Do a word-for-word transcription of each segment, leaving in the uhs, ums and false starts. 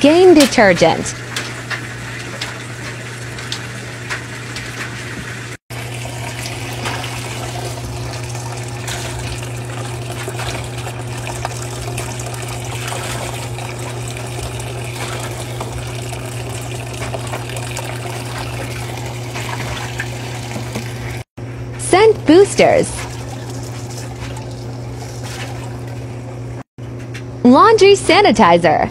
Game detergent. Scent boosters. Laundry sanitizer.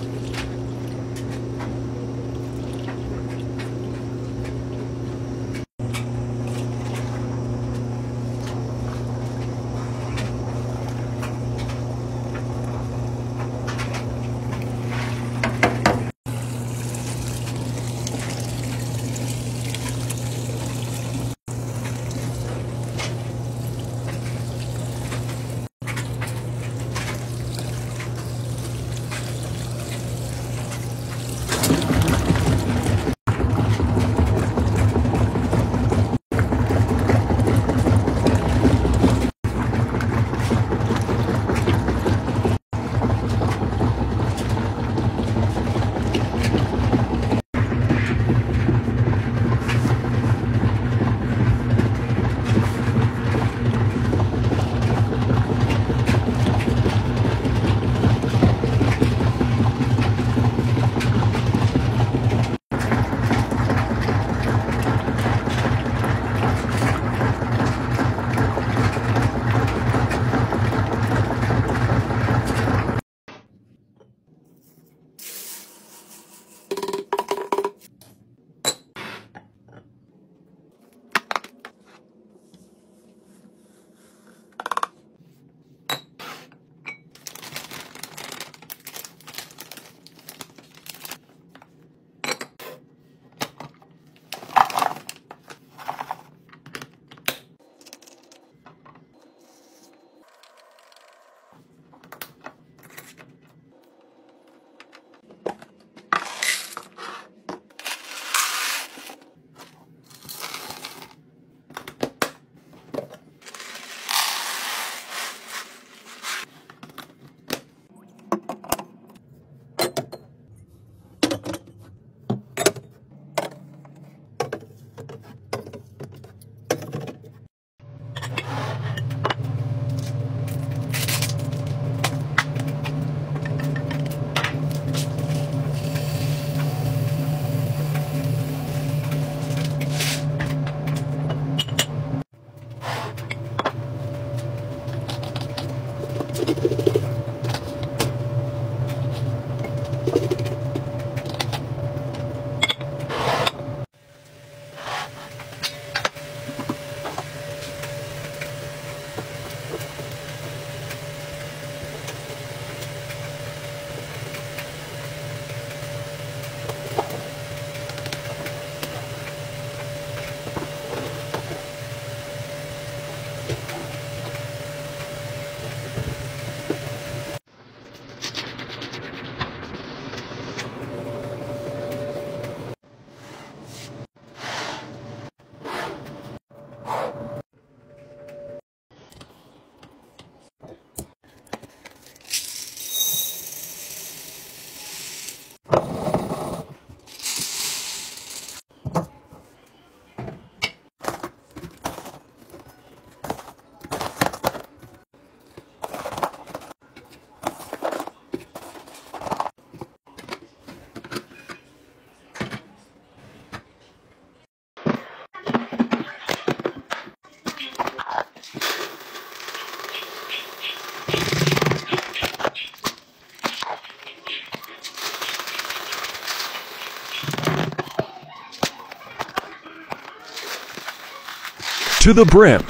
To the brim.